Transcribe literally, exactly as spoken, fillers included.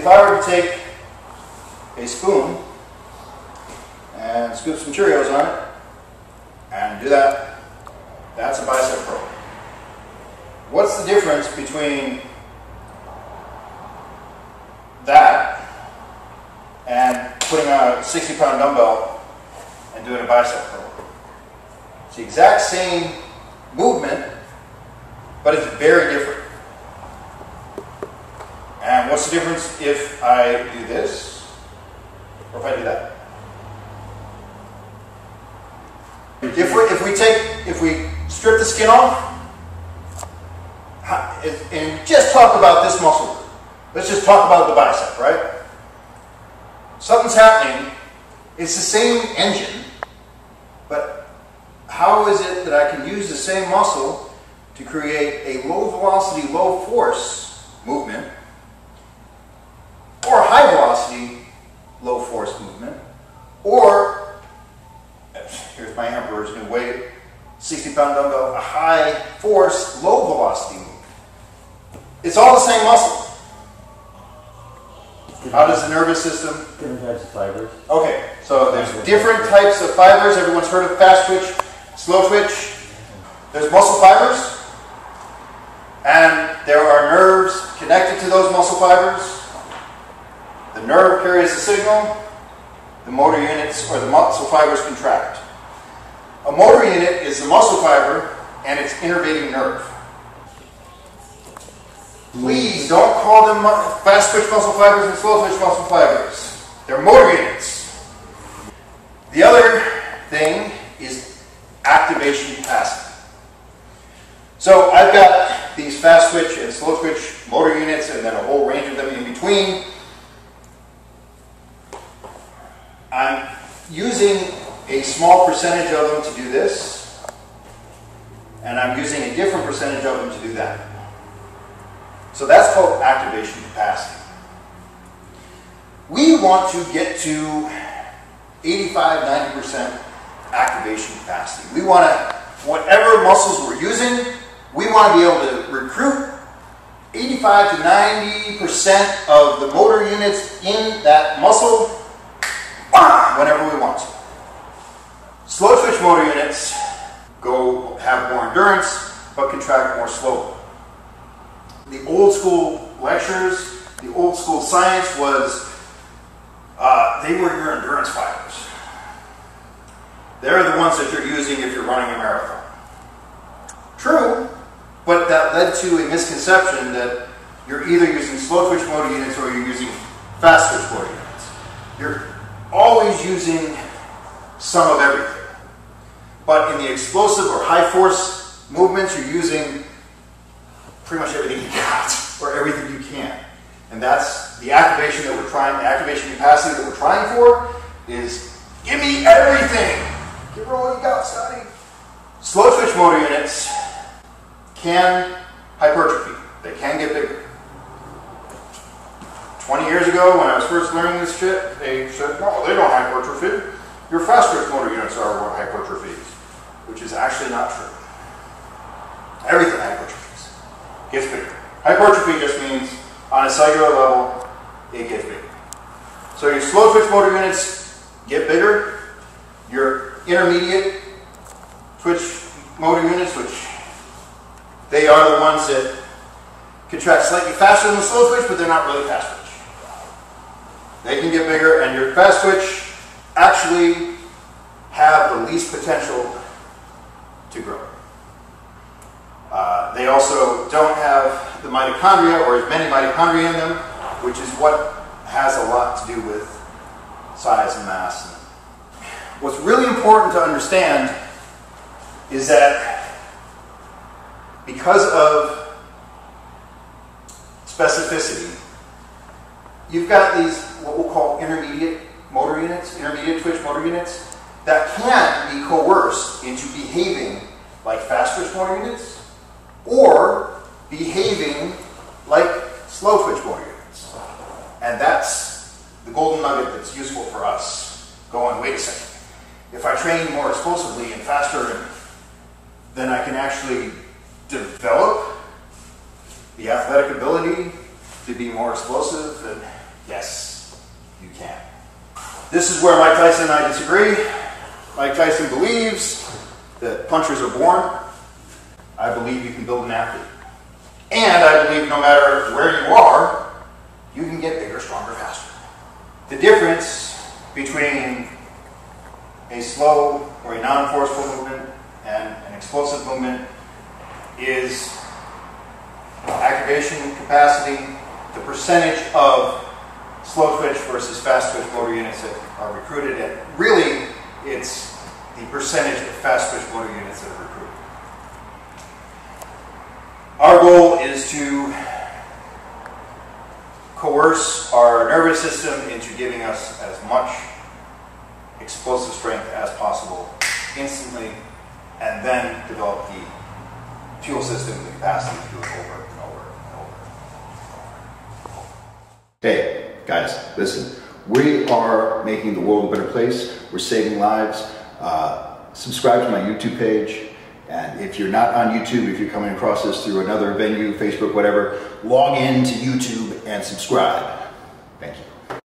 if I were to take a spoon and scoop some Cheerios on it and do that, that's a bicep curl. What's the difference between that and putting on a sixty pound dumbbell and doing a bicep curl? It's the exact same movement, but it's very different. And what's the difference if I do this or if I do that? If we, if we take, if we strip the skin off and just talk about this muscle, let's just talk about the bicep, right? Something's happening. It's the same engine, but how is it that I can use the same muscle to create a low velocity, low force movement or high velocity, low force movement, or, here's my emperor's new weight, sixty pound dumbbell, a high force, low velocity movement? It's all the same muscle. How does the nervous system? Different types of fibers. Okay, so there's different types of fibers. Everyone's heard of fast twitch, slow twitch. There's muscle fibers, and there are nerves connected to those muscle fibers. The nerve carries the signal. The motor units or the muscle fibers contract. A motor unit is the muscle fiber and its innervating nerve. Please don't call them fast twitch muscle fibers and slow twitch muscle fibers. They're motor units. The other thing is activation capacity. So I've got these fast twitch and slow twitch motor units and then a whole range of them in between. I'm using a small percentage of them to do this, and I'm using a different percentage of them to do that. So that's called activation capacity. We want to get to eighty-five, ninety percent activation capacity. We want to, whatever muscles we're using, we want to be able to recruit eighty-five to ninety percent of the motor units in that muscle whenever we want to. Slow twitch motor units go have more endurance but contract more slowly. The old school lectures, the old school science was, uh, they were your endurance fibers. They're the ones that you're using if you're running a marathon. True, but that led to a misconception that you're either using slow twitch motor units or you're using fast twitch motor units. You're always using some of everything. But in the explosive or high force movements, you're using pretty much everything you got, or everything you can. And that's the activation that we're trying, the activation capacity that we're trying for is, give me everything. Give her all you got, Scotty. Slow twitch motor units can hypertrophy. They can get bigger. twenty years ago, when I was first learning this shit, they said, no, they don't hypertrophy. Your fast twitch motor units are what hypertrophies, which is actually not true. Everything hypertrophy. Gets bigger. Hypertrophy just means on a cellular level, it gets bigger. So your slow twitch motor units get bigger. Your intermediate twitch motor units, which they are the ones that contract slightly faster than the slow twitch, but they're not really fast twitch. They can get bigger, and your fast twitch actually have the least potential to grow. Uh, they also don't have the mitochondria or as many mitochondria in them, which is what has a lot to do with size and mass. What's really important to understand is that because of specificity, you've got these what we'll call intermediate motor units, intermediate twitch motor units, that can be coerced into behaving like fast twitch motor units, or behaving like slow twitch motor units. And that's the golden nugget that's useful for us. Going, wait a second. If I train more explosively and faster, then I can actually develop the athletic ability to be more explosive and Yes, you can. This is where Mike Tyson and I disagree. Mike Tyson believes that punchers are born. I believe you can build an athlete. And I believe no matter where you are, you can get bigger, stronger, faster. The difference between a slow or a non-forceful movement and an explosive movement is activation capacity, the percentage of slow twitch versus fast twitch motor units that are recruited, and really it's the percentage of fast twitch motor units that are recruited. Our goal is to coerce our nervous system into giving us as much explosive strength as possible instantly, and then develop the fuel system, the capacity to do it over and over and over and over. Hey guys, listen, we are making the world a better place. We're saving lives. Uh, subscribe to my YouTube page. And if you're not on YouTube, if you're coming across this through another venue, Facebook, whatever, log in to YouTube and subscribe. Thank you.